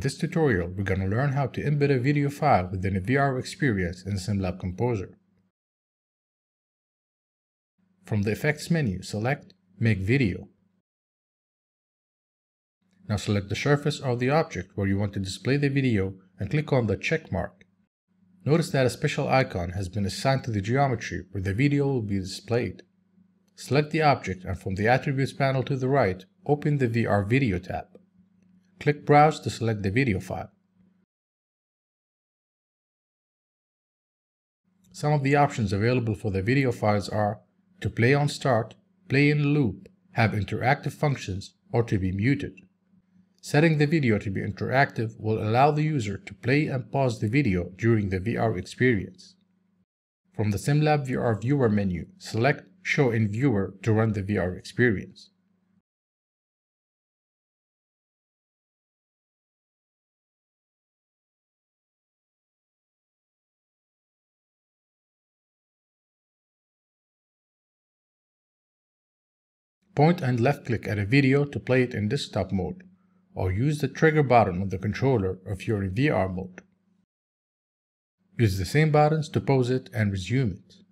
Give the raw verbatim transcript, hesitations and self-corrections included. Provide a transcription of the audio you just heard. In this tutorial, we're going to learn how to embed a video file within a V R experience in SimLab Composer. From the Effects menu, select Make Video. Now select the surface of the object where you want to display the video and click on the check mark. Notice that a special icon has been assigned to the geometry where the video will be displayed. Select the object and from the Attributes panel to the right, open the V R Video tab. Click Browse to select the video file. Some of the options available for the video files are to play on start, play in loop, have interactive functions, or to be muted. Setting the video to be interactive will allow the user to play and pause the video during the V R experience. From the SimLab V R Viewer menu, select Show in Viewer to run the V R experience. Point and left click at a video to play it in desktop mode, or use the trigger button on the controller if you're in V R mode. Use the same buttons to pause it and resume it.